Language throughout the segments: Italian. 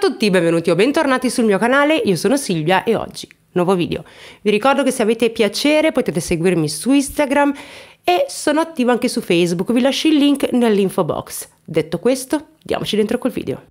tutti, benvenuti o bentornati sul mio canale, io sono Silvia e oggi nuovo video. Vi ricordo che se avete piacere potete seguirmi su Instagram e sono attiva anche su Facebook, vi lascio il link nell'info box. Detto questo, diamoci dentro col video.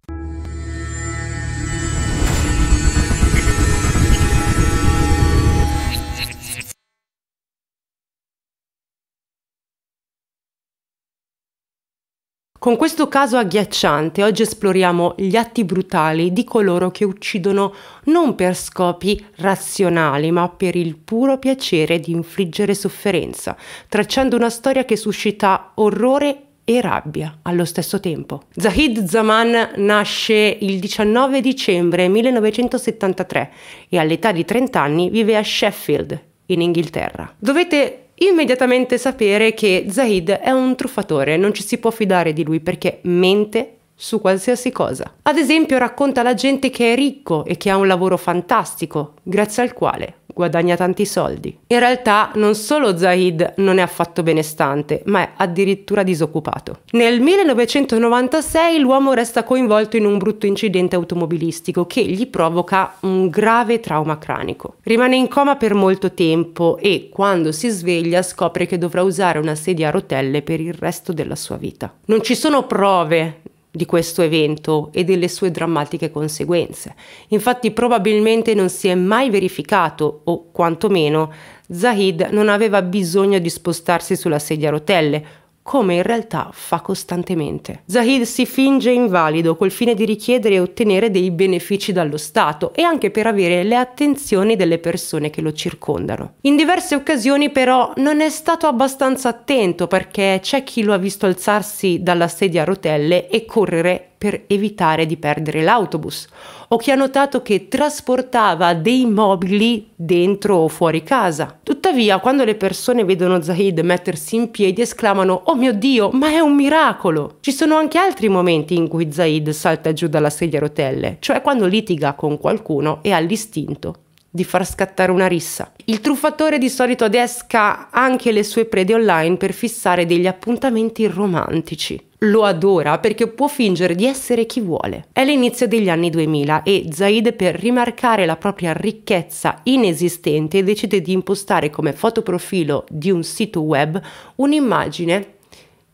Con questo caso agghiacciante oggi esploriamo gli atti brutali di coloro che uccidono non per scopi razionali ma per il puro piacere di infliggere sofferenza, tracciando una storia che suscita orrore e rabbia allo stesso tempo. Zahid Zaman nasce il 19 dicembre 1973 e all'età di 30 anni vive a Sheffield, in Inghilterra. Dovete immediatamente sapere che Zahid è un truffatore, non ci si può fidare di lui perché mente su qualsiasi cosa. Ad esempio racconta alla gente che è ricco e che ha un lavoro fantastico, grazie al quale guadagna tanti soldi. In realtà non solo Zahid non è affatto benestante, ma è addirittura disoccupato. Nel 1996 l'uomo resta coinvolto in un brutto incidente automobilistico che gli provoca un grave trauma cranico. Rimane in coma per molto tempo e quando si sveglia scopre che dovrà usare una sedia a rotelle per il resto della sua vita. Non ci sono prove di questo evento e delle sue drammatiche conseguenze. Infatti probabilmente non si è mai verificato, o quantomeno Zahid non aveva bisogno di spostarsi sulla sedia a rotelle, come in realtà fa costantemente. Zahid si finge invalido col fine di richiedere e ottenere dei benefici dallo Stato e anche per avere le attenzioni delle persone che lo circondano. In diverse occasioni però non è stato abbastanza attento perché c'è chi lo ha visto alzarsi dalla sedia a rotelle e correre per evitare di perdere l'autobus, o chi ha notato che trasportava dei mobili dentro o fuori casa. Tuttavia, quando le persone vedono Zahid mettersi in piedi esclamano «Oh mio Dio, ma è un miracolo!». Ci sono anche altri momenti in cui Zahid salta giù dalla sedia a rotelle, cioè quando litiga con qualcuno e ha l'istinto di far scattare una rissa. Il truffatore di solito adesca anche le sue prede online per fissare degli appuntamenti romantici. Lo adora perché può fingere di essere chi vuole. È l'inizio degli anni 2000 e Zahid, per rimarcare la propria ricchezza inesistente, decide di impostare come fotoprofilo di un sito web un'immagine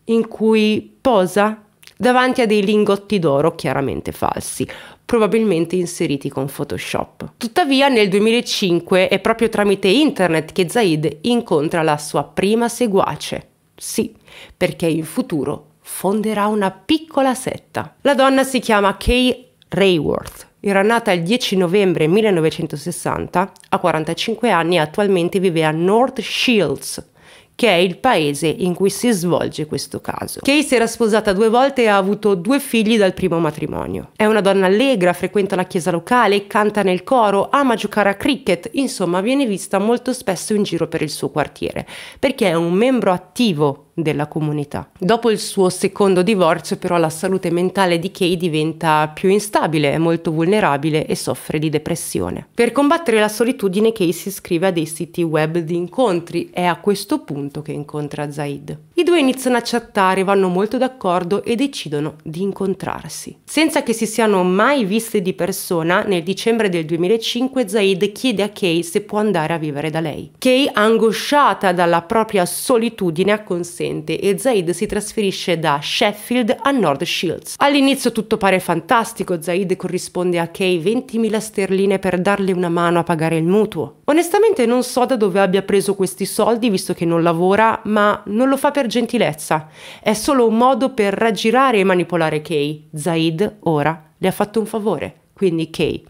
in cui posa davanti a dei lingotti d'oro chiaramente falsi, probabilmente inseriti con Photoshop. Tuttavia nel 2005 è proprio tramite internet che Zahid incontra la sua prima seguace. Sì, perché in futuro fonderà una piccola setta. La donna si chiama Kay Rayworth, era nata il 10 novembre 1960, ha 45 anni e attualmente vive a North Shields, che è il paese in cui si svolge questo caso. Kay si era sposata 2 volte e ha avuto 2 figli dal primo matrimonio. È una donna allegra, frequenta la chiesa locale, canta nel coro, ama giocare a cricket, insomma viene vista molto spesso in giro per il suo quartiere, perché è un membro attivo della comunità. Dopo il suo secondo divorzio però la salute mentale di Kay diventa più instabile, è molto vulnerabile e soffre di depressione. Per combattere la solitudine Kay si iscrive a dei siti web di incontri, è a questo punto che incontra Zahid. I due iniziano a chattare, vanno molto d'accordo e decidono di incontrarsi. Senza che si siano mai viste di persona, nel dicembre del 2005 Zahid chiede a Kay se può andare a vivere da lei. Kay, angosciata dalla propria solitudine, acconsente e Zahid si trasferisce da Sheffield a North Shields. All'inizio tutto pare fantastico, Zahid corrisponde a Kay 20.000 sterline per darle una mano a pagare il mutuo. Onestamente non so da dove abbia preso questi soldi visto che non lavora, ma non lo fa per gentilezza, è solo un modo per raggirare e manipolare Kay. Zahid ora le ha fatto un favore, quindi Kay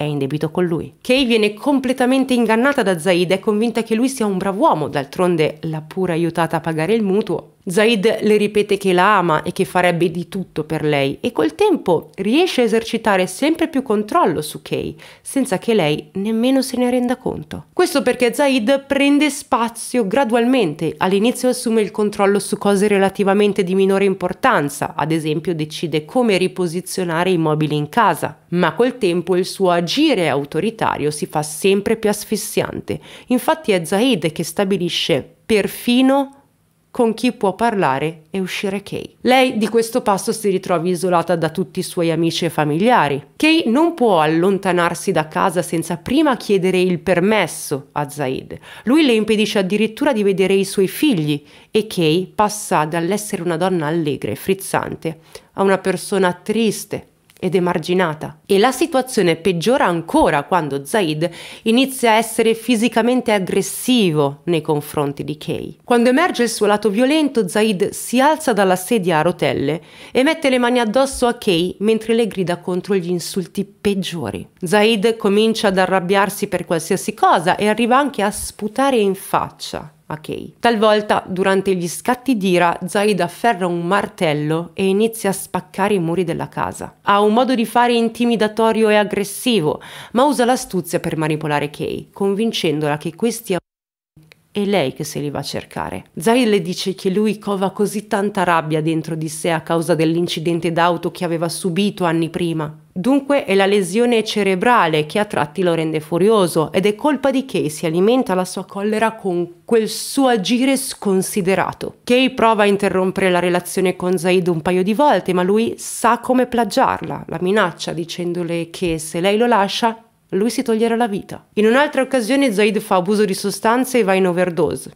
è in debito con lui. Kay viene completamente ingannata da Zahid, è convinta che lui sia un brav'uomo, d'altronde l'ha pure aiutata a pagare il mutuo. Zahid le ripete che la ama e che farebbe di tutto per lei e col tempo riesce a esercitare sempre più controllo su Kay senza che lei nemmeno se ne renda conto. Questo perché Zahid prende spazio gradualmente, all'inizio assume il controllo su cose relativamente di minore importanza, ad esempio decide come riposizionare i mobili in casa, ma col tempo il suo agire autoritario si fa sempre più asfissiante, infatti è Zahid che stabilisce perfino con chi può parlare e uscire Kay. Lei di questo passo si ritrova isolata da tutti i suoi amici e familiari. Kay non può allontanarsi da casa senza prima chiedere il permesso a Zahid. Lui le impedisce addirittura di vedere i suoi figli e Kay passa dall'essere una donna allegra e frizzante a una persona triste ed emarginata. E la situazione peggiora ancora quando Zahid inizia a essere fisicamente aggressivo nei confronti di Kay. Quando emerge il suo lato violento, Zahid si alza dalla sedia a rotelle e mette le mani addosso a Kay mentre le grida contro gli insulti peggiori. Zahid comincia ad arrabbiarsi per qualsiasi cosa e arriva anche a sputare in faccia a Kay. Talvolta, durante gli scatti d'ira, Zahid afferra un martello e inizia a spaccare i muri della casa. Ha un modo di fare intimidatorio e aggressivo, ma usa l'astuzia per manipolare Kay, convincendola che questi è lei che se li va a cercare. Zahid le dice che lui cova così tanta rabbia dentro di sé a causa dell'incidente d'auto che aveva subito anni prima. Dunque è la lesione cerebrale che a tratti lo rende furioso ed è colpa di Kay, si alimenta la sua collera con quel suo agire sconsiderato. Kay prova a interrompere la relazione con Zahid un paio di volte, ma lui sa come plagiarla, la minaccia dicendole che se lei lo lascia lui si toglierà la vita. In un'altra occasione Zahid fa abuso di sostanze e va in overdose,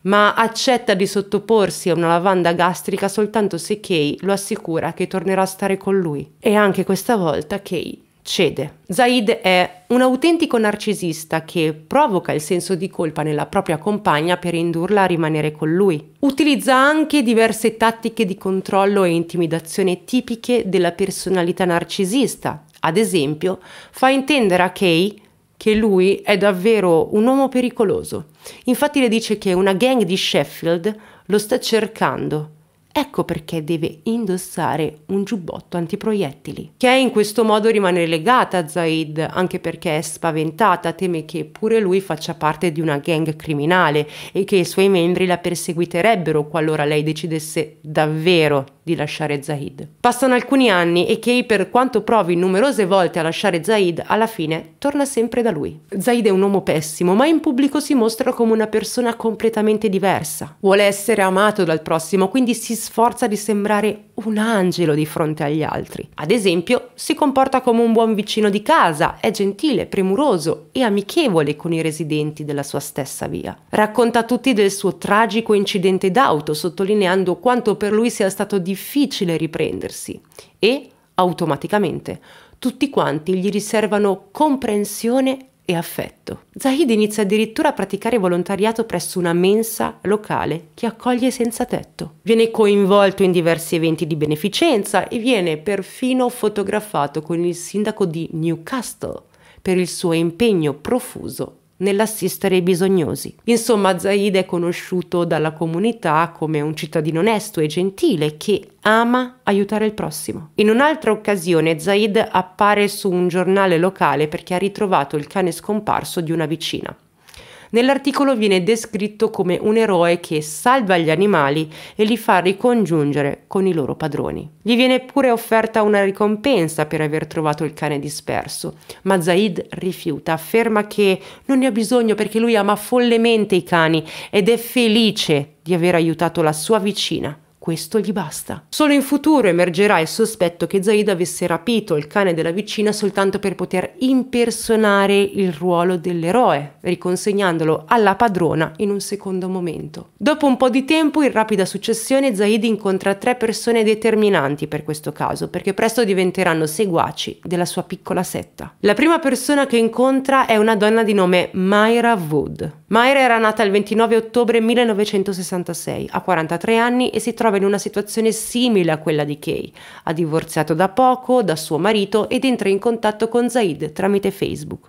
ma accetta di sottoporsi a una lavanda gastrica soltanto se Kay lo assicura che tornerà a stare con lui. E anche questa volta Kay cede. Zahid è un autentico narcisista che provoca il senso di colpa nella propria compagna per indurla a rimanere con lui. Utilizza anche diverse tattiche di controllo e intimidazione tipiche della personalità narcisista. Ad esempio, fa intendere a Kay che lui è davvero un uomo pericoloso. Infatti le dice che una gang di Sheffield lo sta cercando. Ecco perché deve indossare un giubbotto antiproiettili. Kay in questo modo rimane legata a Zahid, anche perché è spaventata, teme che pure lui faccia parte di una gang criminale e che i suoi membri la perseguiterebbero qualora lei decidesse davvero di lasciare Zahid. Passano alcuni anni e Kay, per quanto provi numerose volte a lasciare Zahid, alla fine torna sempre da lui. Zahid è un uomo pessimo, ma in pubblico si mostra come una persona completamente diversa. Vuole essere amato dal prossimo, quindi si sforza di sembrare un angelo di fronte agli altri. Ad esempio, si comporta come un buon vicino di casa, è gentile, premuroso e amichevole con i residenti della sua stessa via. Racconta a tutti del suo tragico incidente d'auto, sottolineando quanto per lui sia stato difficile riprendersi e, automaticamente, tutti quanti gli riservano comprensione e affetto. Zahid inizia addirittura a praticare volontariato presso una mensa locale che accoglie senza tetto. Viene coinvolto in diversi eventi di beneficenza e viene perfino fotografato con il sindaco di Newcastle per il suo impegno profuso nell'assistere ai bisognosi. Insomma, Zahid è conosciuto dalla comunità come un cittadino onesto e gentile che ama aiutare il prossimo. In un'altra occasione Zahid appare su un giornale locale perché ha ritrovato il cane scomparso di una vicina. Nell'articolo viene descritto come un eroe che salva gli animali e li fa ricongiungere con i loro padroni. Gli viene pure offerta una ricompensa per aver trovato il cane disperso, ma Zahid rifiuta, afferma che non ne ha bisogno perché lui ama follemente i cani ed è felice di aver aiutato la sua vicina. Questo gli basta. Solo in futuro emergerà il sospetto che Zahid avesse rapito il cane della vicina soltanto per poter impersonare il ruolo dell'eroe, riconsegnandolo alla padrona in un secondo momento. Dopo un po' di tempo, in rapida successione, Zahid incontra tre persone determinanti per questo caso, perché presto diventeranno seguaci della sua piccola setta. La prima persona che incontra è una donna di nome Myra Wood. Myra era nata il 29 ottobre 1966, ha 43 anni e si trova in una situazione simile a quella di Kay. Ha divorziato da poco da suo marito ed entra in contatto con Zahid tramite Facebook.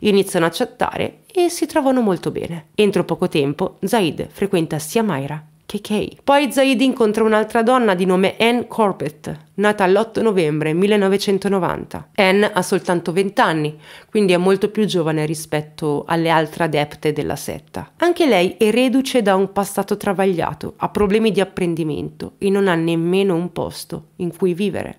Iniziano a chattare e si trovano molto bene. Entro poco tempo Zahid frequenta sia Myra che Kay. Poi Zahid incontra un'altra donna di nome Anne Corbett, nata l'8 novembre 1990. Anne ha soltanto 20 anni, quindi è molto più giovane rispetto alle altre adepte della setta. Anche lei è reduce da un passato travagliato, ha problemi di apprendimento e non ha nemmeno un posto in cui vivere,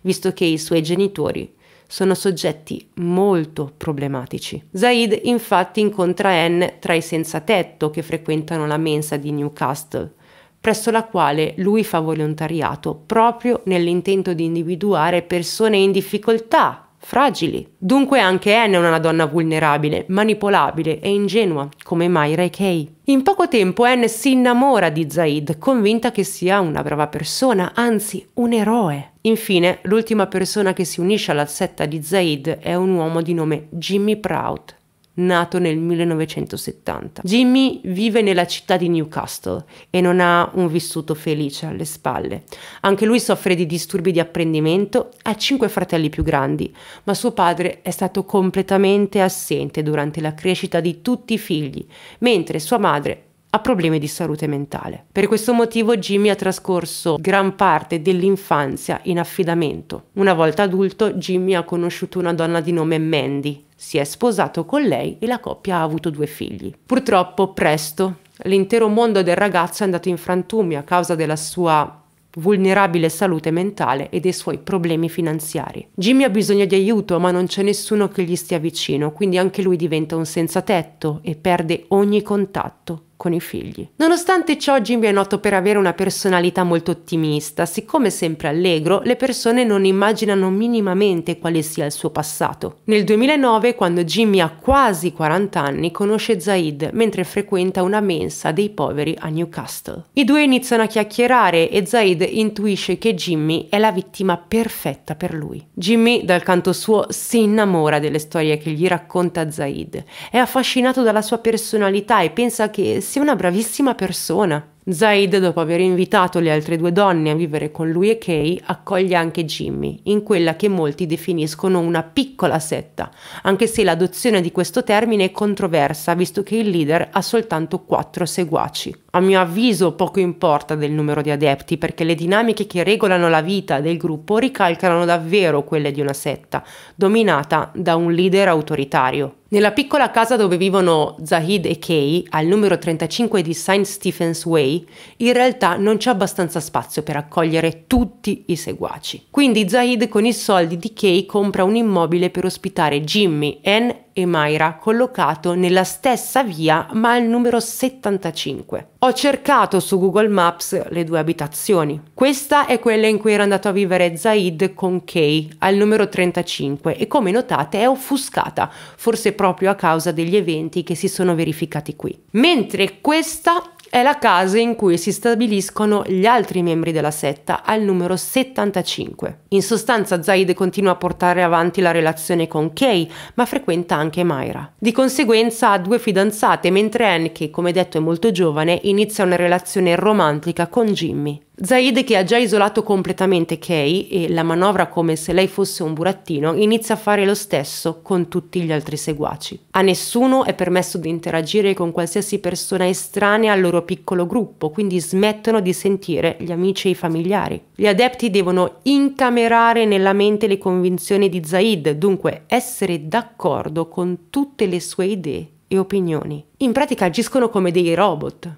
visto che i suoi genitori sono soggetti molto problematici. Zahid infatti incontra Anne tra i senzatetto che frequentano la mensa di Newcastle, presso la quale lui fa volontariato proprio nell'intento di individuare persone in difficoltà, fragili. Dunque anche Anne è una donna vulnerabile, manipolabile e ingenua, come Myra e Kay. In poco tempo Anne si innamora di Zahid, convinta che sia una brava persona, anzi un eroe. Infine, l'ultima persona che si unisce alla setta di Zahid è un uomo di nome Jimmy Prout, nato nel 1970. Jimmy vive nella città di Newcastle e non ha un vissuto felice alle spalle. Anche lui soffre di disturbi di apprendimento, ha 5 fratelli più grandi, ma suo padre è stato completamente assente durante la crescita di tutti i figli, mentre sua madre ha problemi di salute mentale. Per questo motivo Jimmy ha trascorso gran parte dell'infanzia in affidamento. Una volta adulto Jimmy ha conosciuto una donna di nome Mandy, si è sposato con lei e la coppia ha avuto 2 figli. Purtroppo presto l'intero mondo del ragazzo è andato in frantumi a causa della sua vulnerabile salute mentale e dei suoi problemi finanziari. Jimmy ha bisogno di aiuto, ma non c'è nessuno che gli stia vicino, quindi anche lui diventa un senza tetto e perde ogni contatto con i figli. Nonostante ciò, Jimmy è noto per avere una personalità molto ottimista. Siccome sempre allegro, le persone non immaginano minimamente quale sia il suo passato. Nel 2009, quando Jimmy ha quasi 40 anni, conosce Zahid mentre frequenta una mensa dei poveri a Newcastle. I due iniziano a chiacchierare e Zahid intuisce che Jimmy è la vittima perfetta per lui. Jimmy, dal canto suo, si innamora delle storie che gli racconta Zahid. È affascinato dalla sua personalità e pensa che sia una bravissima persona. Zahid, dopo aver invitato le altre 2 donne a vivere con lui e Kay, accoglie anche Jimmy in quella che molti definiscono una piccola setta, anche se l'adozione di questo termine è controversa, visto che il leader ha soltanto 4 seguaci. A mio avviso poco importa del numero di adepti, perché le dinamiche che regolano la vita del gruppo ricalcano davvero quelle di una setta, dominata da un leader autoritario. Nella piccola casa dove vivono Zahid e Kay, al numero 35 di St. Stephen's Way, in realtà non c'è abbastanza spazio per accogliere tutti i seguaci. Quindi Zahid con i soldi di Kay compra un immobile per ospitare Jimmy, Anne e Myra, collocato nella stessa via ma al numero 75. Ho cercato su Google Maps le 2 abitazioni. Questa è quella in cui era andato a vivere Zahid con Kay, al numero 35, e come notate è offuscata, forse proprio a causa degli eventi che si sono verificati qui. Mentre questa è la casa in cui si stabiliscono gli altri membri della setta, al numero 75. In sostanza Zahid continua a portare avanti la relazione con Kay, ma frequenta anche Myra. Di conseguenza ha 2 fidanzate, mentre Anne, che come detto è molto giovane, inizia una relazione romantica con Jimmy. Zahid, che ha già isolato completamente Kay e la manovra come se lei fosse un burattino, inizia a fare lo stesso con tutti gli altri seguaci. A nessuno è permesso di interagire con qualsiasi persona estranea al loro piccolo gruppo, quindi smettono di sentire gli amici e i familiari. Gli adepti devono incamerare nella mente le convinzioni di Zahid, dunque essere d'accordo con tutte le sue idee e opinioni. In pratica agiscono come dei robot.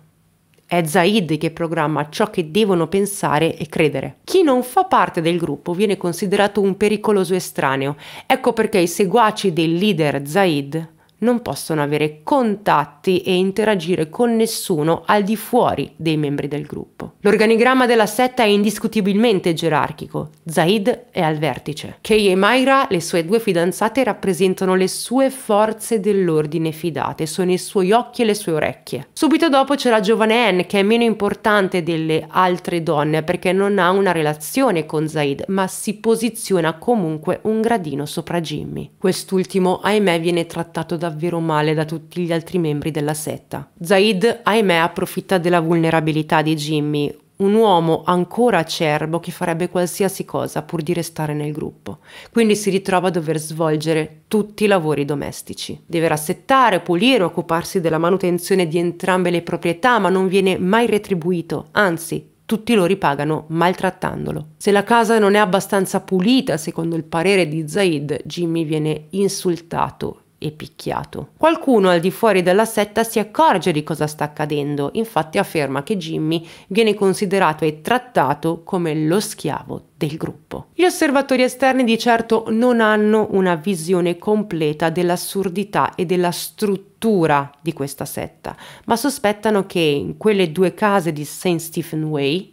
È Zahid che programma ciò che devono pensare e credere. Chi non fa parte del gruppo viene considerato un pericoloso estraneo. Ecco perché i seguaci del leader Zahid non possono avere contatti e interagire con nessuno al di fuori dei membri del gruppo. L'organigramma della setta è indiscutibilmente gerarchico. Zahid è al vertice. Kay e Myra, le sue 2 fidanzate, rappresentano le sue forze dell'ordine fidate, sono i suoi occhi e le sue orecchie. Subito dopo c'è la giovane Anne, che è meno importante delle altre donne perché non ha una relazione con Zahid, ma si posiziona comunque un gradino sopra Jimmy. Quest'ultimo, ahimè, viene trattato davvero male da tutti gli altri membri della setta. Zahid, ahimè, approfitta della vulnerabilità di Jimmy, un uomo ancora acerbo che farebbe qualsiasi cosa pur di restare nel gruppo, quindi si ritrova a dover svolgere tutti i lavori domestici. Deve rassettare, pulire, occuparsi della manutenzione di entrambe le proprietà, ma non viene mai retribuito, anzi tutti lo ripagano maltrattandolo. Se la casa non è abbastanza pulita, secondo il parere di Zahid, Jimmy viene insultato e picchiato. Qualcuno al di fuori della setta si accorge di cosa sta accadendo, infatti afferma che Jimmy viene considerato e trattato come lo schiavo del gruppo. Gli osservatori esterni di certo non hanno una visione completa dell'assurdità e della struttura di questa setta, ma sospettano che in quelle due case di St. Stephen's Way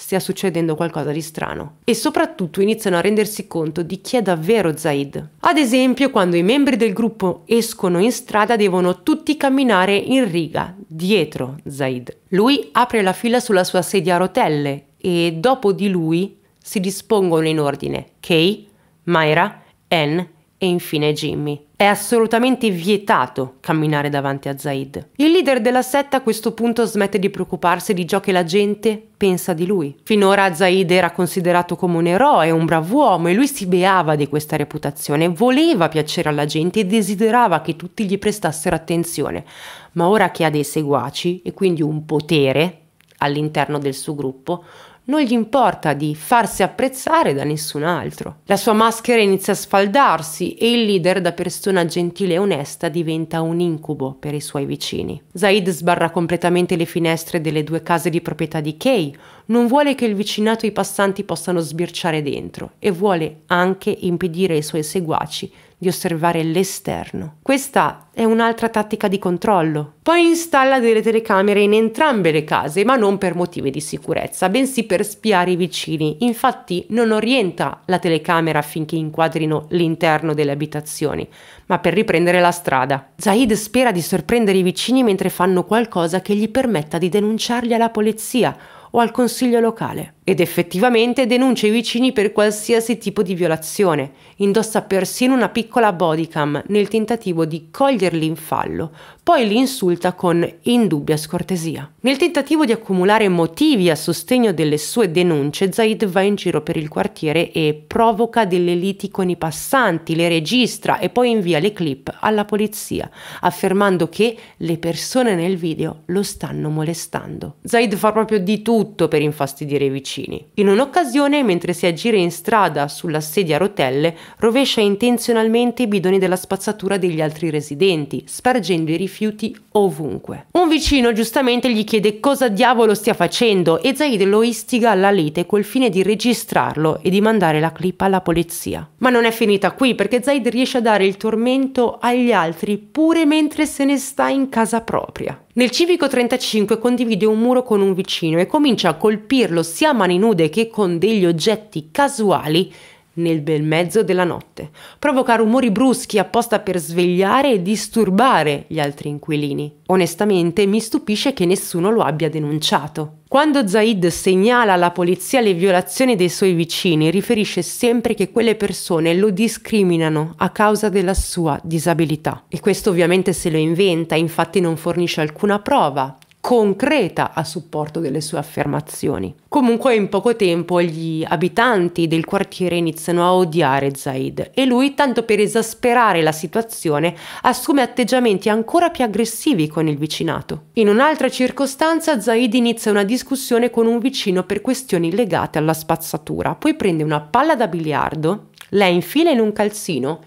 stia succedendo qualcosa di strano e soprattutto iniziano a rendersi conto di chi è davvero Zahid. Ad esempio, quando i membri del gruppo escono in strada devono tutti camminare in riga dietro Zahid. Lui apre la fila sulla sua sedia a rotelle e dopo di lui si dispongono in ordine Kay, Myra, Anne e infine Jimmy. È assolutamente vietato camminare davanti a Zahid. Il leader della setta a questo punto smette di preoccuparsi di ciò che la gente pensa di lui. Finora Zahid era considerato come un eroe, un brav'uomo, e lui si beava di questa reputazione, voleva piacere alla gente e desiderava che tutti gli prestassero attenzione. Ma ora che ha dei seguaci e quindi un potere all'interno del suo gruppo, non gli importa di farsi apprezzare da nessun altro. La sua maschera inizia a sfaldarsi e il leader, da persona gentile e onesta, diventa un incubo per i suoi vicini. Zahid sbarra completamente le finestre delle due case di proprietà di Kay, non vuole che il vicinato e i passanti possano sbirciare dentro e vuole anche impedire ai suoi seguaci di osservare l'esterno. Questa è un'altra tattica di controllo. Poi installa delle telecamere in entrambe le case, ma non per motivi di sicurezza, bensì per spiare i vicini. Infatti non orienta la telecamera affinché inquadrino l'interno delle abitazioni, ma per riprendere la strada. Zahid spera di sorprendere i vicini mentre fanno qualcosa che gli permetta di denunciarli alla polizia o al consiglio locale. Ed effettivamente denuncia i vicini per qualsiasi tipo di violazione, indossa persino una piccola bodycam nel tentativo di coglierli in fallo, poi li insulta con indubbia scortesia. Nel tentativo di accumulare motivi a sostegno delle sue denunce, Zahid va in giro per il quartiere e provoca delle liti con i passanti, le registra e poi invia le clip alla polizia, affermando che le persone nel video lo stanno molestando. Zahid fa proprio di tutto per infastidire i vicini. In un'occasione, mentre si aggira in strada sulla sedia a rotelle, rovescia intenzionalmente i bidoni della spazzatura degli altri residenti, spargendo i rifiuti ovunque. Un vicino giustamente gli chiede cosa diavolo stia facendo e Zahid lo istiga alla lite col fine di registrarlo e di mandare la clip alla polizia. Ma non è finita qui, perché Zahid riesce a dare il tormento agli altri pure mentre se ne sta in casa propria. Nel civico 35 condivide un muro con un vicino e comincia a colpirlo sia a mani nude che con degli oggetti casuali nel bel mezzo della notte. Provoca rumori bruschi apposta per svegliare e disturbare gli altri inquilini. Onestamente mi stupisce che nessuno lo abbia denunciato. Quando Zahid segnala alla polizia le violazioni dei suoi vicini, riferisce sempre che quelle persone lo discriminano a causa della sua disabilità. E questo ovviamente se lo inventa, infatti non fornisce alcuna prova concreta a supporto delle sue affermazioni. Comunque in poco tempo gli abitanti del quartiere iniziano a odiare Zahid e lui, tanto per esasperare la situazione, assume atteggiamenti ancora più aggressivi con il vicinato. In un'altra circostanza Zahid inizia una discussione con un vicino per questioni legate alla spazzatura, poi prende una palla da biliardo, la infila in un calzino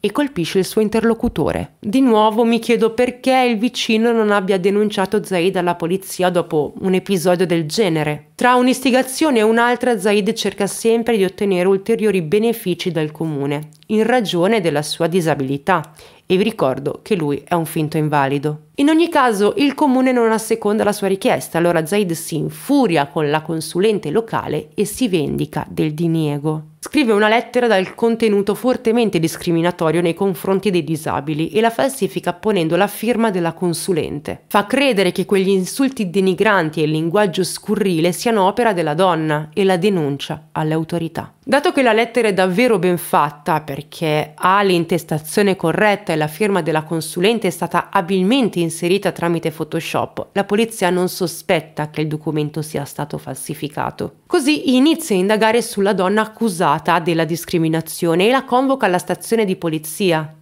e colpisce il suo interlocutore. Di nuovo mi chiedo perché il vicino non abbia denunciato Zahid alla polizia dopo un episodio del genere. Tra un'istigazione e un'altra Zahid cerca sempre di ottenere ulteriori benefici dal comune in ragione della sua disabilità, e vi ricordo che lui è un finto invalido. In ogni caso il comune non asseconda la sua richiesta, allora Zahid si infuria con la consulente locale e si vendica del diniego. Scrive una lettera dal contenuto fortemente discriminatorio nei confronti dei disabili e la falsifica ponendo la firma della consulente. Fa credere che quegli insulti denigranti e il linguaggio scurrile siano opera della donna e la denuncia alle autorità. Dato che la lettera è davvero ben fatta, perché ha l'intestazione corretta e la firma della consulente è stata abilmente inserita tramite Photoshop, la polizia non sospetta che il documento sia stato falsificato. Così inizia a indagare sulla donna accusata della discriminazione e la convoca alla stazione di polizia.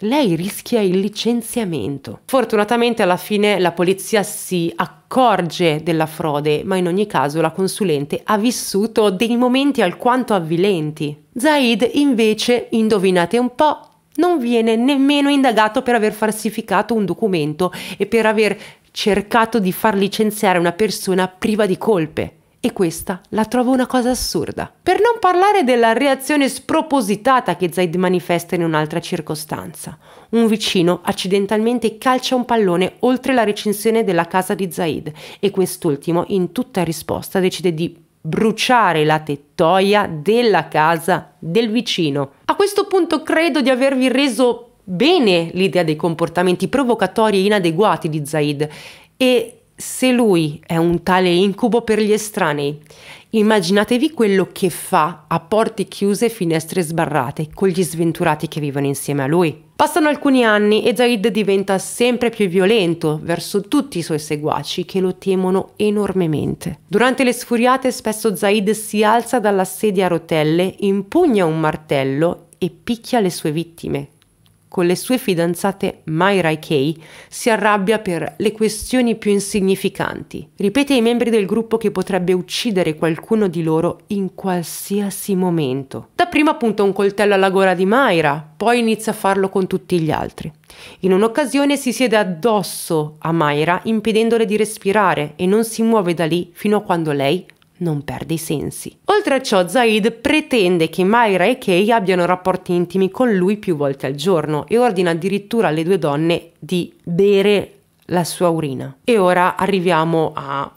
Lei rischia il licenziamento. Fortunatamente alla fine la polizia si accorge della frode, ma in ogni caso la consulente ha vissuto dei momenti alquanto avvilenti. Zahid invece, indovinate un po', non viene nemmeno indagato per aver falsificato un documento e per aver cercato di far licenziare una persona priva di colpe. E questa la trovo una cosa assurda. Per non parlare della reazione spropositata che Zahid manifesta in un'altra circostanza. Un vicino accidentalmente calcia un pallone oltre la recinzione della casa di Zahid e quest'ultimo, in tutta risposta, decide di bruciare la tettoia della casa del vicino. A questo punto credo di avervi reso bene l'idea dei comportamenti provocatori e inadeguati di Zahid e se lui è un tale incubo per gli estranei, immaginatevi quello che fa a porte chiuse e finestre sbarrate con gli sventurati che vivono insieme a lui. Passano alcuni anni e Zahid diventa sempre più violento verso tutti i suoi seguaci che lo temono enormemente. Durante le sfuriate spesso Zahid si alza dalla sedia a rotelle, impugna un martello e picchia le sue vittime. Con le sue fidanzate Myra e Kay si arrabbia per le questioni più insignificanti. Ripete ai membri del gruppo che potrebbe uccidere qualcuno di loro in qualsiasi momento. Dapprima punta un coltello alla gola di Myra, poi inizia a farlo con tutti gli altri. In un'occasione si siede addosso a Myra impedendole di respirare e non si muove da lì fino a quando lei non perde i sensi. Oltre a ciò, Zahid pretende che Myra e Kay abbiano rapporti intimi con lui più volte al giorno e ordina addirittura alle due donne di bere la sua urina. E ora arriviamo a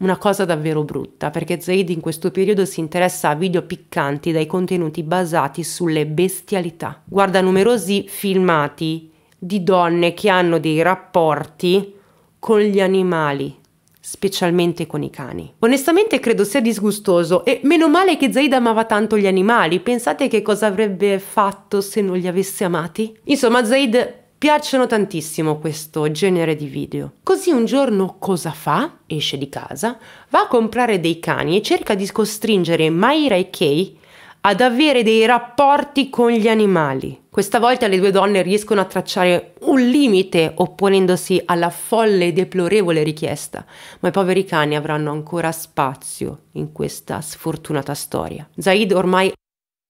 una cosa davvero brutta, perché Zahid in questo periodo si interessa a video piccanti dai contenuti basati sulle bestialità. Guarda numerosi filmati di donne che hanno dei rapporti con gli animali, specialmente con i cani. Onestamente credo sia disgustoso e meno male che Zahid amava tanto gli animali. Pensate che cosa avrebbe fatto se non li avesse amati? Insomma, a Zahid piacciono tantissimo questo genere di video. Così un giorno cosa fa? Esce di casa, va a comprare dei cani e cerca di costringere Myra e Kay ad avere dei rapporti con gli animali. Questa volta le due donne riescono a tracciare un limite opponendosi alla folle e deplorevole richiesta, ma i poveri cani avranno ancora spazio in questa sfortunata storia. Zahid ormai ha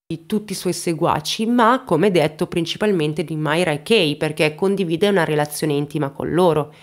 di tutti i suoi seguaci, ma come detto principalmente di Myra e Kay, perché condivide una relazione intima con loro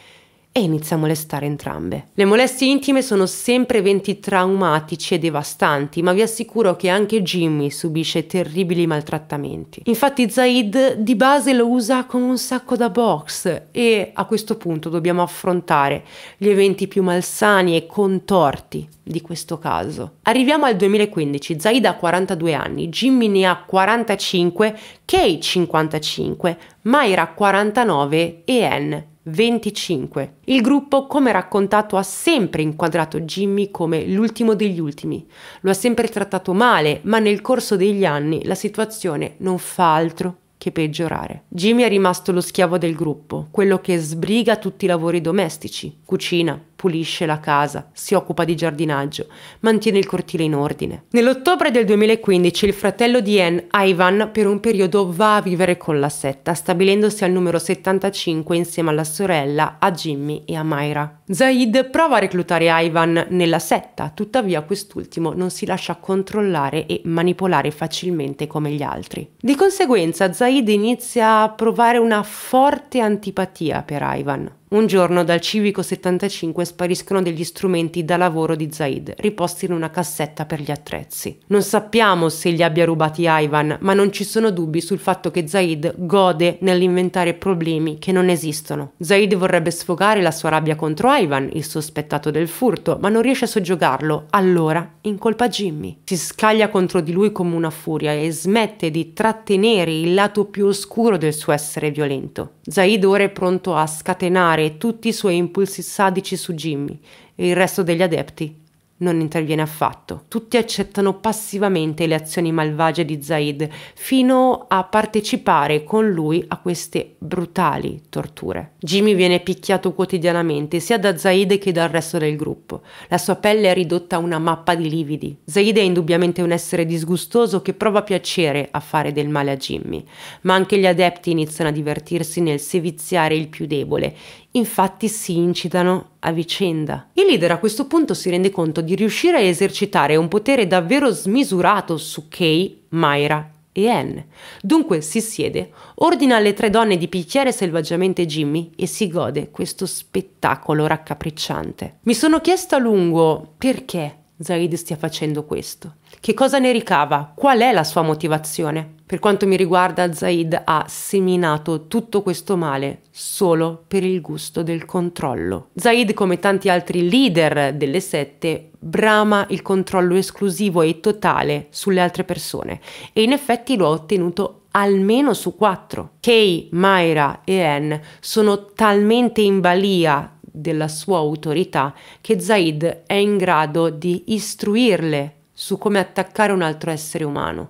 e inizia a molestare entrambe. Le molestie intime sono sempre eventi traumatici e devastanti, ma vi assicuro che anche Jimmy subisce terribili maltrattamenti. Infatti Zahid di base lo usa come un sacco da box e a questo punto dobbiamo affrontare gli eventi più malsani e contorti di questo caso. Arriviamo al 2015, Zahid ha 42 anni, Jimmy ne ha 45, Kay 55, Myra 49 e Anne 25. Il gruppo, come raccontato, ha sempre inquadrato Jimmy come l'ultimo degli ultimi. Lo ha sempre trattato male, ma nel corso degli anni la situazione non fa altro che peggiorare. Jimmy è rimasto lo schiavo del gruppo, quello che sbriga tutti i lavori domestici, cucina, pulisce la casa, si occupa di giardinaggio, mantiene il cortile in ordine. Nell'ottobre del 2015 il fratello di Anne, Ivan, per un periodo va a vivere con La Setta, stabilendosi al numero 75 insieme alla sorella, a Jimmy e a Myra. Zahid prova a reclutare Ivan nella setta, tuttavia quest'ultimo non si lascia controllare e manipolare facilmente come gli altri. Di conseguenza Zahid inizia a provare una forte antipatia per Ivan. Un giorno dal civico 75 spariscono degli strumenti da lavoro di Zahid, riposti in una cassetta per gli attrezzi. Non sappiamo se li abbia rubati Ivan, ma non ci sono dubbi sul fatto che Zahid gode nell'inventare problemi che non esistono. Zahid vorrebbe sfogare la sua rabbia contro Ivan, il sospettato del furto, ma non riesce a soggiogarlo, allora incolpa Jimmy. Si scaglia contro di lui come una furia e smette di trattenere il lato più oscuro del suo essere violento. Zahid ora è pronto a scatenare tutti i suoi impulsi sadici su Jimmy e il resto degli adepti non interviene affatto. Tutti accettano passivamente le azioni malvagie di Zahid fino a partecipare con lui a queste brutali torture. Jimmy viene picchiato quotidianamente sia da Zahid che dal resto del gruppo. La sua pelle è ridotta a una mappa di lividi. Zahid è indubbiamente un essere disgustoso che prova piacere a fare del male a Jimmy, ma anche gli adepti iniziano a divertirsi nel seviziare il più debole. Infatti si incitano a vicenda. Il leader a questo punto si rende conto di riuscire a esercitare un potere davvero smisurato su Kay, Myra e Anne. Dunque si siede, ordina alle tre donne di picchiare selvaggiamente Jimmy e si gode questo spettacolo raccapricciante. Mi sono chiesta a lungo perché Zahid stia facendo questo. Che cosa ne ricava? Qual è la sua motivazione? Per quanto mi riguarda, Zahid ha seminato tutto questo male solo per il gusto del controllo. Zahid, come tanti altri leader delle sette, brama il controllo esclusivo e totale sulle altre persone e in effetti lo ha ottenuto almeno su 4. Kay, Myra e Anne sono talmente in balia della sua autorità che Zahid è in grado di istruirle su come attaccare un altro essere umano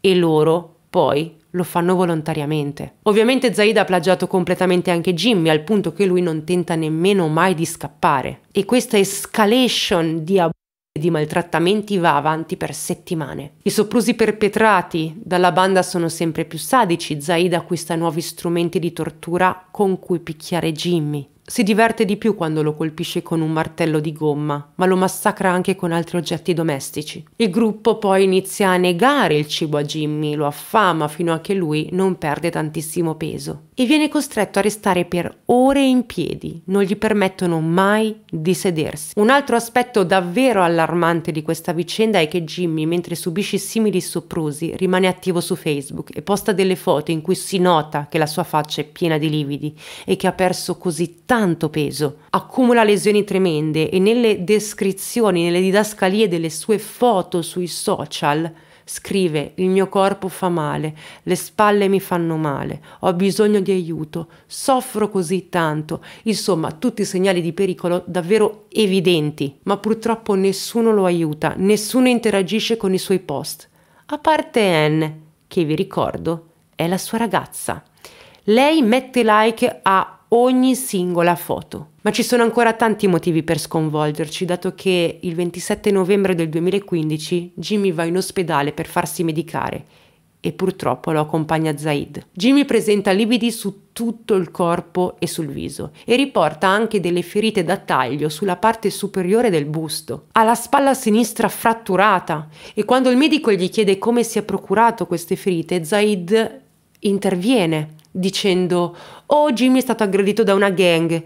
e loro poi lo fanno volontariamente. Ovviamente Zahid ha plagiato completamente anche Jimmy al punto che lui non tenta nemmeno mai di scappare e questa escalation di abuso di maltrattamenti va avanti per settimane. I soprusi perpetrati dalla banda sono sempre più sadici. Zahid acquista nuovi strumenti di tortura con cui picchiare Jimmy. Si diverte di più quando lo colpisce con un martello di gomma, ma lo massacra anche con altri oggetti domestici. Il gruppo poi inizia a negare il cibo a Jimmy, lo affama fino a che lui non perde tantissimo peso e viene costretto a restare per ore in piedi, non gli permettono mai di sedersi. Un altro aspetto davvero allarmante di questa vicenda è che Jimmy, mentre subisce simili soprusi, rimane attivo su Facebook e posta delle foto in cui si nota che la sua faccia è piena di lividi e che ha perso così tanto peso, accumula lesioni tremende e nelle descrizioni, nelle didascalie delle sue foto sui social scrive: il mio corpo fa male, le spalle mi fanno male, ho bisogno di aiuto, soffro così tanto, insomma tutti segnali di pericolo davvero evidenti, ma purtroppo nessuno lo aiuta, nessuno interagisce con i suoi post, a parte Anne, che vi ricordo è la sua ragazza. Lei mette like a ogni singola foto. Ma ci sono ancora tanti motivi per sconvolgerci, dato che il 27 novembre del 2015 Jimmy va in ospedale per farsi medicare e purtroppo lo accompagna Zahid. Jimmy presenta lividi su tutto il corpo e sul viso e riporta anche delle ferite da taglio sulla parte superiore del busto. Ha la spalla sinistra fratturata e quando il medico gli chiede come si è procurato queste ferite, Zahid interviene dicendo: "Oh, Jimmy è stato aggredito da una gang",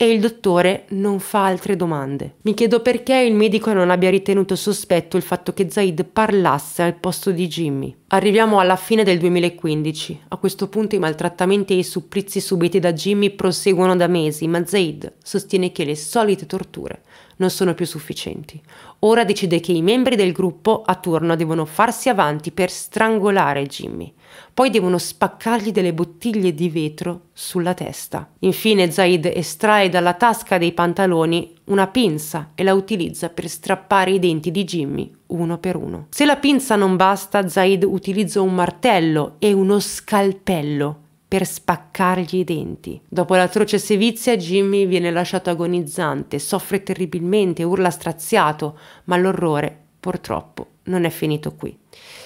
e il dottore non fa altre domande. Mi chiedo perché il medico non abbia ritenuto sospetto il fatto che Zahid parlasse al posto di Jimmy. Arriviamo alla fine del 2015. A questo punto i maltrattamenti e i supplizi subiti da Jimmy proseguono da mesi, ma Zahid sostiene che le solite torture non sono più sufficienti. Ora decide che i membri del gruppo a turno devono farsi avanti per strangolare Jimmy. Poi devono spaccargli delle bottiglie di vetro sulla testa. Infine Zahid estrae dalla tasca dei pantaloni una pinza e la utilizza per strappare i denti di Jimmy uno per uno. Se la pinza non basta, Zahid utilizza un martello e uno scalpello per spaccargli i denti. Dopo l'atroce sevizia, Jimmy viene lasciato agonizzante, soffre terribilmente, urla straziato, ma l'orrore, purtroppo, non è finito qui.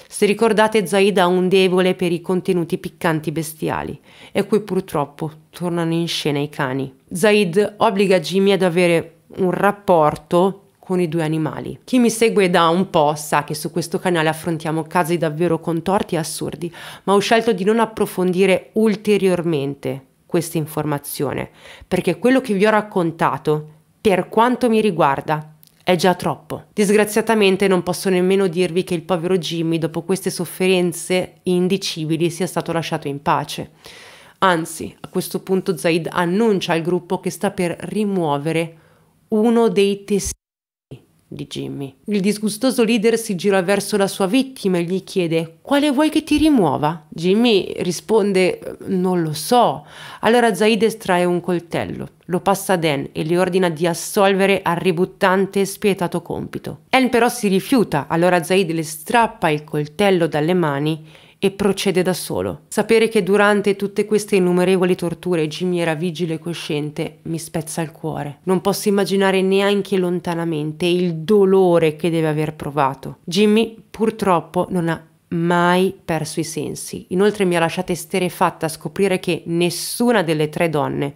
Se ricordate, Zahid ha un debole per i contenuti piccanti bestiali e qui purtroppo tornano in scena i cani. Zahid obbliga Jimmy ad avere un rapporto con i due animali. Chi mi segue da un po' sa che su questo canale affrontiamo casi davvero contorti e assurdi, ma ho scelto di non approfondire ulteriormente questa informazione, perché quello che vi ho raccontato, per quanto mi riguarda, è già troppo. Disgraziatamente non posso nemmeno dirvi che il povero Jimmy, dopo queste sofferenze indicibili, sia stato lasciato in pace. Anzi, a questo punto Zahid annuncia al gruppo che sta per rimuovere uno dei testimoni di Jimmy. Il disgustoso leader si gira verso la sua vittima e gli chiede: "Quale vuoi che ti rimuova?" Jimmy risponde: "Non lo so". Allora Zahid estrae un coltello, lo passa ad Anne e le ordina di assolvere al ributtante e spietato compito. Anne però si rifiuta, allora Zahid le strappa il coltello dalle mani e procede da solo. Sapere che durante tutte queste innumerevoli torture Jimmy era vigile e cosciente mi spezza il cuore. Non posso immaginare neanche lontanamente il dolore che deve aver provato. Jimmy purtroppo non ha mai perso i sensi. Inoltre mi ha lasciata esterrefatta scoprire che nessuna delle tre donne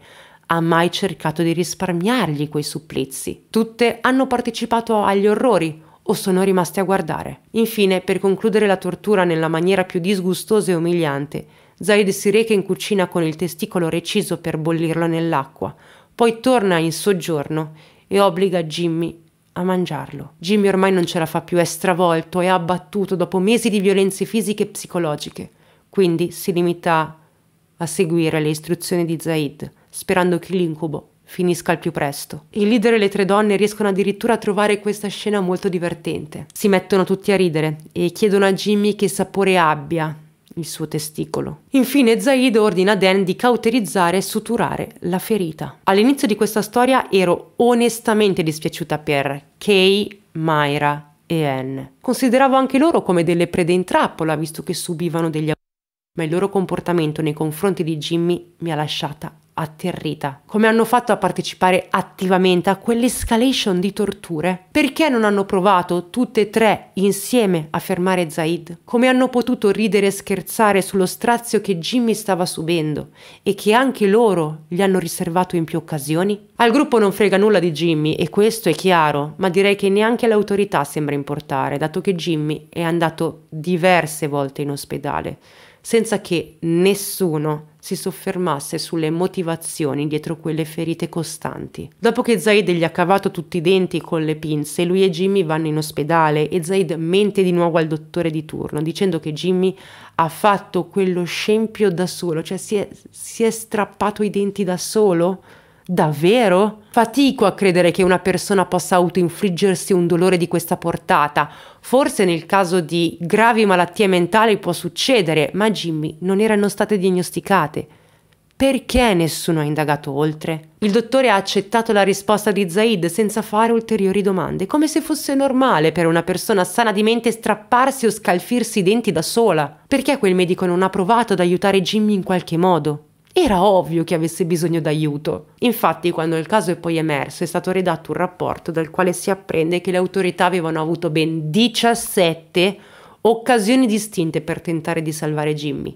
ha mai cercato di risparmiargli quei supplizi. Tutte hanno partecipato agli orrori o sono rimasti a guardare. Infine, per concludere la tortura nella maniera più disgustosa e umiliante, Zahid si reca in cucina con il testicolo reciso per bollirlo nell'acqua, poi torna in soggiorno e obbliga Jimmy a mangiarlo. Jimmy ormai non ce la fa più, è stravolto e abbattuto dopo mesi di violenze fisiche e psicologiche, quindi si limita a seguire le istruzioni di Zahid, sperando che l'incubo finisca al più presto. Il leader e le tre donne riescono addirittura a trovare questa scena molto divertente. Si mettono tutti a ridere e chiedono a Jimmy che sapore abbia il suo testicolo. Infine Zahid ordina ad Anne di cauterizzare e suturare la ferita. All'inizio di questa storia ero onestamente dispiaciuta per Kay, Myra e Anne. Consideravo anche loro come delle prede in trappola, visto che subivano degli abusi, ma il loro comportamento nei confronti di Jimmy mi ha lasciata atterrita. Come hanno fatto a partecipare attivamente a quell'escalation di torture? Perché non hanno provato tutte e tre insieme a fermare Zahid? Come hanno potuto ridere e scherzare sullo strazio che Jimmy stava subendo e che anche loro gli hanno riservato in più occasioni? Al gruppo non frega nulla di Jimmy e questo è chiaro, ma direi che neanche all'autorità sembra importare, dato che Jimmy è andato diverse volte in ospedale senza che nessuno si soffermasse sulle motivazioni dietro quelle ferite costanti. Dopo che Zahid gli ha cavato tutti i denti con le pinze, lui e Jimmy vanno in ospedale e Zahid mente di nuovo al dottore di turno, dicendo che Jimmy ha fatto quello scempio da solo, cioè si è strappato i denti da solo? Davvero? Fatico a credere che una persona possa autoinfliggersi un dolore di questa portata. Forse nel caso di gravi malattie mentali può succedere, ma Jimmy non erano state diagnosticate. Perché nessuno ha indagato oltre? Il dottore ha accettato la risposta di Zahid senza fare ulteriori domande, come se fosse normale per una persona sana di mente strapparsi o scalfirsi i denti da sola. Perché quel medico non ha provato ad aiutare Jimmy in qualche modo? Era ovvio che avesse bisogno d'aiuto. Infatti, quando il caso è poi emerso, è stato redatto un rapporto dal quale si apprende che le autorità avevano avuto ben 17 occasioni distinte per tentare di salvare Jimmy.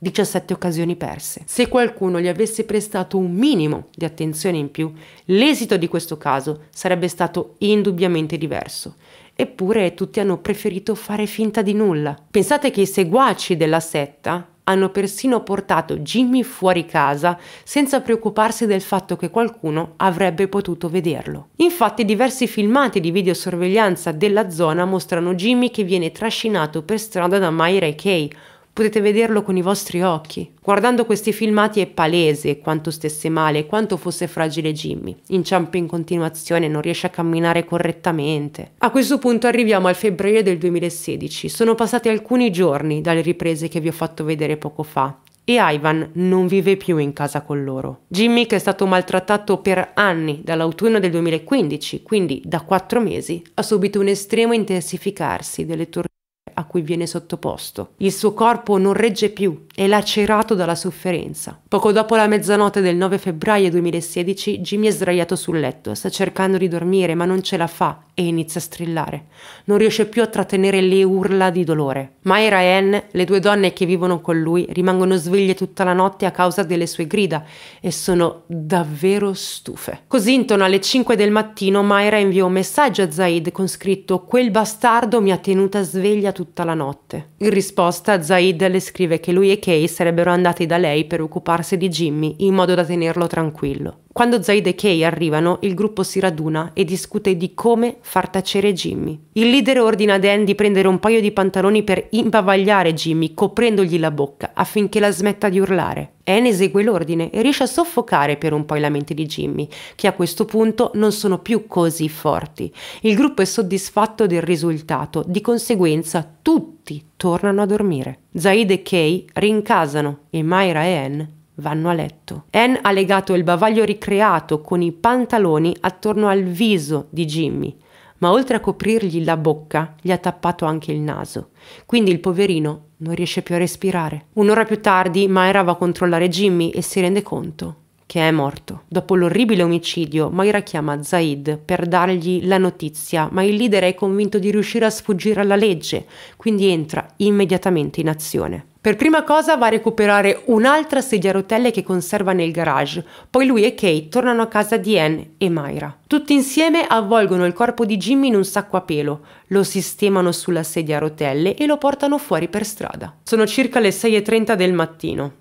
17 occasioni perse. Se qualcuno gli avesse prestato un minimo di attenzione in più, l'esito di questo caso sarebbe stato indubbiamente diverso. Eppure tutti hanno preferito fare finta di nulla. Pensate che i seguaci della setta hanno persino portato Jimmy fuori casa senza preoccuparsi del fatto che qualcuno avrebbe potuto vederlo. Infatti diversi filmati di videosorveglianza della zona mostrano Jimmy che viene trascinato per strada da Myra e Kay. Potete vederlo con i vostri occhi. Guardando questi filmati è palese quanto stesse male e quanto fosse fragile Jimmy. Inciampa in continuazione, non riesce a camminare correttamente. A questo punto arriviamo al febbraio del 2016. Sono passati alcuni giorni dalle riprese che vi ho fatto vedere poco fa e Ivan non vive più in casa con loro. Jimmy, che è stato maltrattato per anni dall'autunno del 2015, quindi da 4 mesi, ha subito un estremo intensificarsi delle torture a cui viene sottoposto. Il suo corpo non regge più, è lacerato dalla sofferenza. Poco dopo la mezzanotte del 9 febbraio 2016, Jimmy è sdraiato sul letto, sta cercando di dormire ma non ce la fa e inizia a strillare. Non riesce più a trattenere le urla di dolore. Myra e Anne, le due donne che vivono con lui, rimangono sveglie tutta la notte a causa delle sue grida e sono davvero stufe. Così intorno alle 5 del mattino Myra invia un messaggio a Zahid con scritto «Quel bastardo mi ha tenuta sveglia tutta la notte». In risposta Zahid le scrive che lui e Kay sarebbero andati da lei per occuparsi di Jimmy in modo da tenerlo tranquillo. Quando Zahid e Kay arrivano, il gruppo si raduna e discute di come far tacere Jimmy. Il leader ordina ad Anne di prendere un paio di pantaloni per imbavagliare Jimmy, coprendogli la bocca affinché la smetta di urlare. Anne esegue l'ordine e riesce a soffocare per un po' i lamenti di Jimmy, che a questo punto non sono più così forti. Il gruppo è soddisfatto del risultato, di conseguenza tutti tornano a dormire. Zahid e Kay rincasano e Myra e Anne vanno a letto. Anne ha legato il bavaglio ricreato con i pantaloni attorno al viso di Jimmy, ma oltre a coprirgli la bocca, gli ha tappato anche il naso. Quindi il poverino non riesce più a respirare. Un'ora più tardi Myra va a controllare Jimmy e si rende conto che è morto. Dopo l'orribile omicidio, Myra chiama Zahid per dargli la notizia, ma il leader è convinto di riuscire a sfuggire alla legge, quindi entra immediatamente in azione. Per prima cosa va a recuperare un'altra sedia a rotelle che conserva nel garage, poi lui e Kay tornano a casa di Anne e Myra. Tutti insieme avvolgono il corpo di Jimmy in un sacco a pelo, lo sistemano sulla sedia a rotelle e lo portano fuori per strada. Sono circa le 6:30 del mattino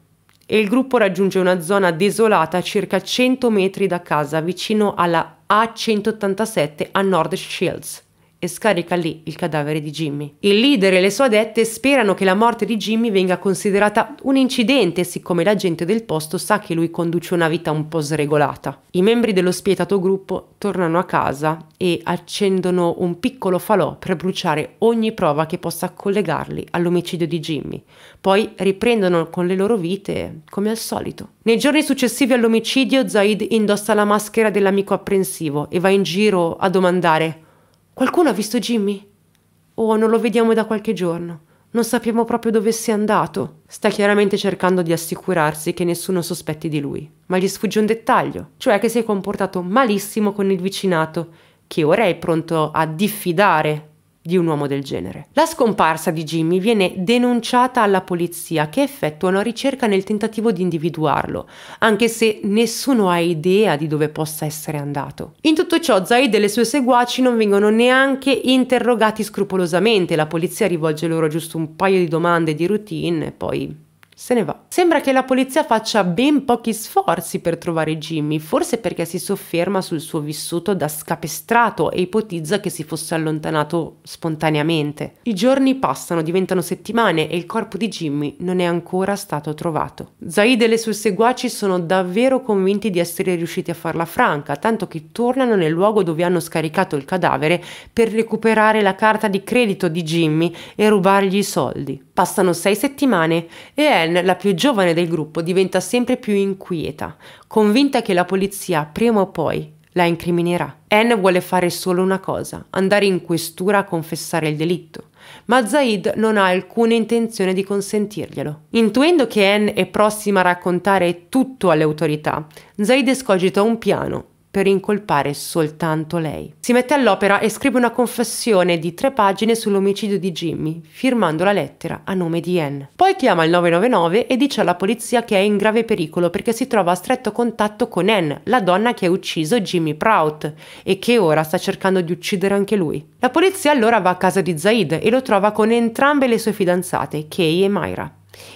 e il gruppo raggiunge una zona desolata a circa 100 metri da casa, vicino alla A187 a North Shields, e scarica lì il cadavere di Jimmy. Il leader e le sue adette sperano che la morte di Jimmy venga considerata un incidente, siccome la gente del posto sa che lui conduce una vita un po' sregolata. I membri dello spietato gruppo tornano a casa e accendono un piccolo falò per bruciare ogni prova che possa collegarli all'omicidio di Jimmy. Poi riprendono con le loro vite come al solito. Nei giorni successivi all'omicidio, Zahid indossa la maschera dell'amico apprensivo e va in giro a domandare: qualcuno ha visto Jimmy? Oh, non lo vediamo da qualche giorno. Non sappiamo proprio dove sia andato. Sta chiaramente cercando di assicurarsi che nessuno sospetti di lui. Ma gli sfugge un dettaglio, cioè che si è comportato malissimo con il vicinato, che ora è pronto a diffidare di un uomo del genere. La scomparsa di Jimmy viene denunciata alla polizia, che effettua una ricerca nel tentativo di individuarlo, anche se nessuno ha idea di dove possa essere andato. In tutto ciò Zahid e le sue seguaci non vengono neanche interrogati scrupolosamente, la polizia rivolge loro giusto un paio di domande di routine e poi se ne va. Sembra che la polizia faccia ben pochi sforzi per trovare Jimmy, forse perché si sofferma sul suo vissuto da scapestrato e ipotizza che si fosse allontanato spontaneamente. I giorni passano, diventano settimane e il corpo di Jimmy non è ancora stato trovato. Zahid e le sue seguaci sono davvero convinti di essere riusciti a farla franca, tanto che tornano nel luogo dove hanno scaricato il cadavere per recuperare la carta di credito di Jimmy e rubargli i soldi. Passano 6 settimane e Anne, la più giovane del gruppo, diventa sempre più inquieta, convinta che la polizia prima o poi la incriminerà. Anne vuole fare solo una cosa: andare in questura a confessare il delitto, ma Zahid non ha alcuna intenzione di consentirglielo. Intuendo che Anne è prossima a raccontare tutto alle autorità, Zahid escogita un piano per incolpare soltanto lei. Si mette all'opera e scrive una confessione di 3 pagine sull'omicidio di Jimmy, firmando la lettera a nome di Anne. Poi chiama il 999 e dice alla polizia che è in grave pericolo perché si trova a stretto contatto con Anne, la donna che ha ucciso Jimmy Prout e che ora sta cercando di uccidere anche lui. La polizia allora va a casa di Zahid e lo trova con entrambe le sue fidanzate, Kay e Myra.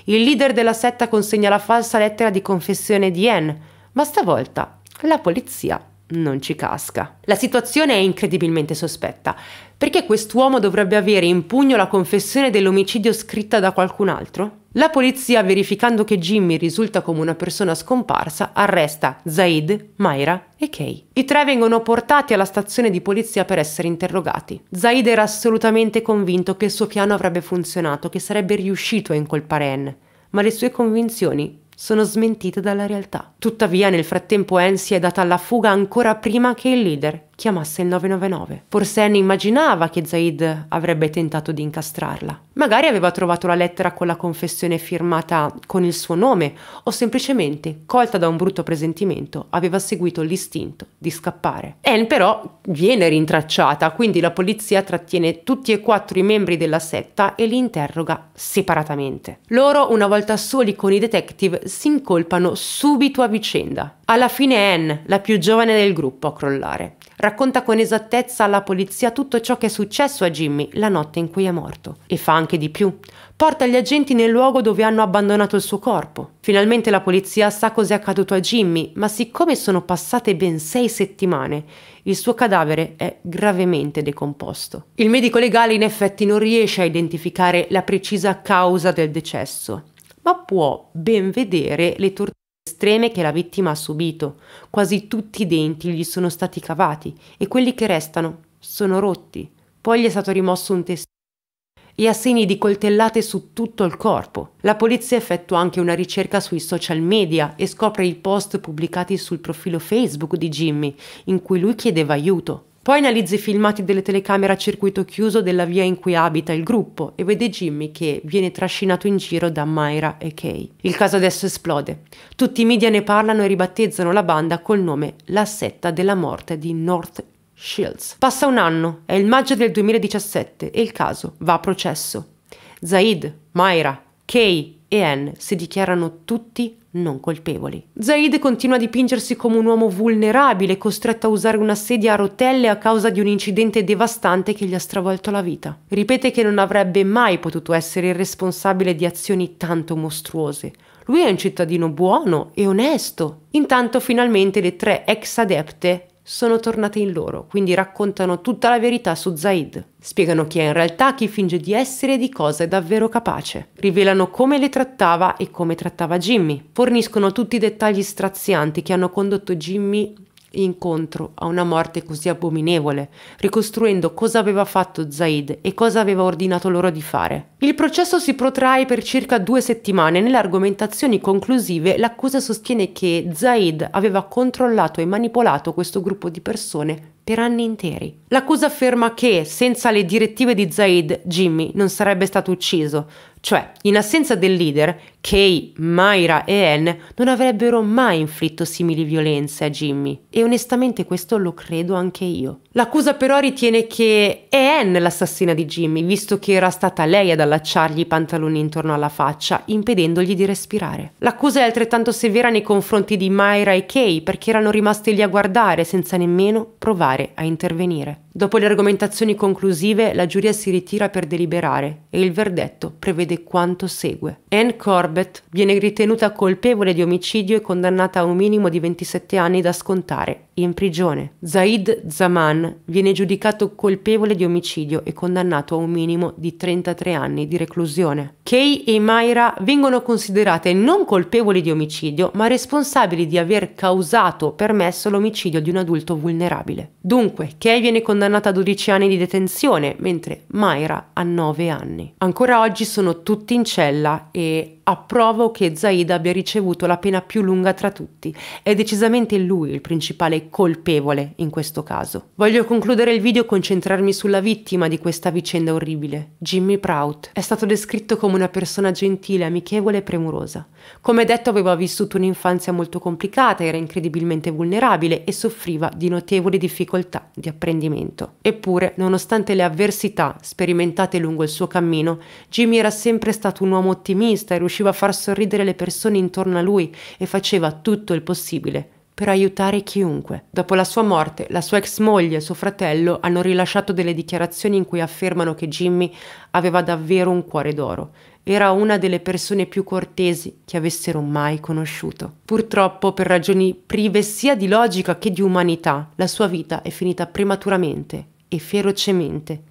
Il leader della setta consegna la falsa lettera di confessione di Anne, ma stavolta la polizia non ci casca. La situazione è incredibilmente sospetta, perché quest'uomo dovrebbe avere in pugno la confessione dell'omicidio scritta da qualcun altro? La polizia, verificando che Jimmy risulta come una persona scomparsa, arresta Zahid, Myra e Kay. I 3 vengono portati alla stazione di polizia per essere interrogati. Zahid era assolutamente convinto che il suo piano avrebbe funzionato, che sarebbe riuscito a incolpare Anne, ma le sue convinzioni sono smentite dalla realtà. Tuttavia nel frattempo Anne si è data alla fuga ancora prima che il leader chiamasse il 999. Forse Anne immaginava che Zahid avrebbe tentato di incastrarla. Magari aveva trovato la lettera con la confessione firmata con il suo nome, o semplicemente, colta da un brutto presentimento, aveva seguito l'istinto di scappare. Anne però viene rintracciata, quindi la polizia trattiene tutti e 4 i membri della setta e li interroga separatamente. Loro, una volta soli con i detective, si incolpano subito a vicenda. Alla fine è Anne, la più giovane del gruppo, a crollare. Racconta con esattezza alla polizia tutto ciò che è successo a Jimmy la notte in cui è morto. E fa anche di più. Porta gli agenti nel luogo dove hanno abbandonato il suo corpo. Finalmente la polizia sa cos'è accaduto a Jimmy, ma siccome sono passate ben 6 settimane, il suo cadavere è gravemente decomposto. Il medico legale in effetti non riesce a identificare la precisa causa del decesso, ma può ben vedere le torture estreme che la vittima ha subito. Quasi tutti i denti gli sono stati cavati e quelli che restano sono rotti. Poi gli è stato rimosso un testicolo e ha segni di coltellate su tutto il corpo. La polizia effettua anche una ricerca sui social media e scopre i post pubblicati sul profilo Facebook di Jimmy, in cui lui chiedeva aiuto. Poi analizza i filmati delle telecamere a circuito chiuso della via in cui abita il gruppo e vede Jimmy che viene trascinato in giro da Myra e Kay. Il caso adesso esplode. Tutti i media ne parlano e ribattezzano la banda col nome La Setta della Morte di North Shields. Passa un anno, è il maggio del 2017 e il caso va a processo. Zahid, Myra Kay e Anne si dichiarano tutti non colpevoli. Zahid continua a dipingersi come un uomo vulnerabile, costretto a usare una sedia a rotelle a causa di un incidente devastante che gli ha stravolto la vita. Ripete che non avrebbe mai potuto essere il responsabile di azioni tanto mostruose. Lui è un cittadino buono e onesto. Intanto finalmente le tre ex adepte sono tornate in loro, quindi raccontano tutta la verità su Zahid. Spiegano chi è in realtà, chi finge di essere e di cosa è davvero capace. Rivelano come le trattava e come trattava Jimmy. Forniscono tutti i dettagli strazianti che hanno condotto Jimmy incontro a una morte così abominevole, ricostruendo cosa aveva fatto Zahid e cosa aveva ordinato loro di fare. Il processo si protrae per circa 2 settimane. Nelle argomentazioni conclusive l'accusa sostiene che Zahid aveva controllato e manipolato questo gruppo di persone per anni interi. L'accusa afferma che, senza le direttive di Zahid, Jimmy non sarebbe stato ucciso, cioè in assenza del leader, Kay, Myra e Anne non avrebbero mai inflitto simili violenze a Jimmy, e onestamente questo lo credo anche io. L'accusa però ritiene che è Anne l'assassina di Jimmy, visto che era stata lei ad allacciargli i pantaloni intorno alla faccia, impedendogli di respirare. L'accusa è altrettanto severa nei confronti di Myra e Kay, perché erano rimaste lì a guardare senza nemmeno provare a intervenire. Dopo le argomentazioni conclusive, la giuria si ritira per deliberare e il verdetto prevede quanto segue. Anne Corbett viene ritenuta colpevole di omicidio e condannata a un minimo di 27 anni da scontare in prigione. Zahid Zaman viene giudicato colpevole di omicidio e condannato a un minimo di 33 anni di reclusione. Kay e Myra vengono considerate non colpevoli di omicidio, ma responsabili di aver causato o permesso l'omicidio di un adulto vulnerabile. Dunque, Kay viene condannata a 12 anni di detenzione, mentre Myra a 9 anni. Ancora oggi sono tutti in cella e approvo che Zahid abbia ricevuto la pena più lunga tra tutti. È decisamente lui il principale colpevole in questo caso. Voglio concludere il video e concentrarmi sulla vittima di questa vicenda orribile, Jimmy Prout. È stato descritto come una persona gentile, amichevole e premurosa. Come detto, aveva vissuto un'infanzia molto complicata, era incredibilmente vulnerabile e soffriva di notevoli difficoltà di apprendimento. Eppure, nonostante le avversità sperimentate lungo il suo cammino, Jimmy era sempre stato un uomo ottimista e riusciva a far sorridere le persone intorno a lui e faceva tutto il possibile per aiutare chiunque. Dopo la sua morte, la sua ex moglie e suo fratello hanno rilasciato delle dichiarazioni in cui affermano che Jimmy aveva davvero un cuore d'oro. Era una delle persone più cortesi che avessero mai conosciuto. Purtroppo, per ragioni prive sia di logica che di umanità, la sua vita è finita prematuramente e ferocemente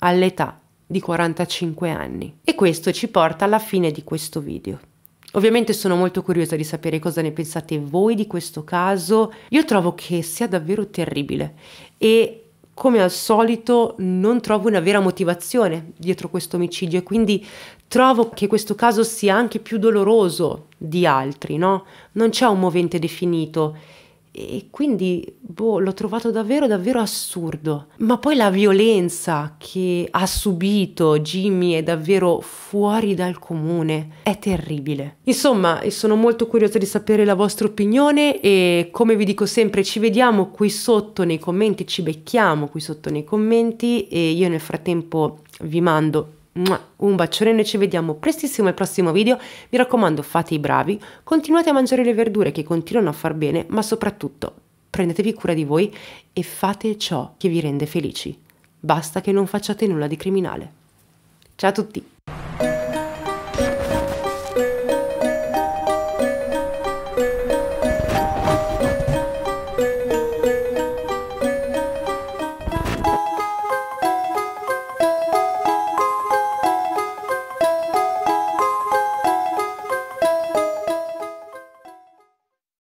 all'età di 45 anni. E questo ci porta alla fine di questo video. Ovviamente sono molto curiosa di sapere cosa ne pensate voi di questo caso. Io trovo che sia davvero terribile e, come al solito, non trovo una vera motivazione dietro questo omicidio e quindi trovo che questo caso sia anche più doloroso di altri, no? Non c'è un movente definito e quindi l'ho trovato davvero assurdo. Ma poi la violenza che ha subito Jimmy è davvero fuori dal comune, è terribile. Insomma, sono molto curiosa di sapere la vostra opinione e, come vi dico sempre, ci vediamo qui sotto nei commenti, ci becchiamo qui sotto nei commenti e io nel frattempo vi mando un bacione, noi ci vediamo prestissimo al prossimo video. Mi raccomando, fate i bravi, continuate a mangiare le verdure che continuano a far bene, ma soprattutto prendetevi cura di voi e fate ciò che vi rende felici. Basta che non facciate nulla di criminale. Ciao a tutti!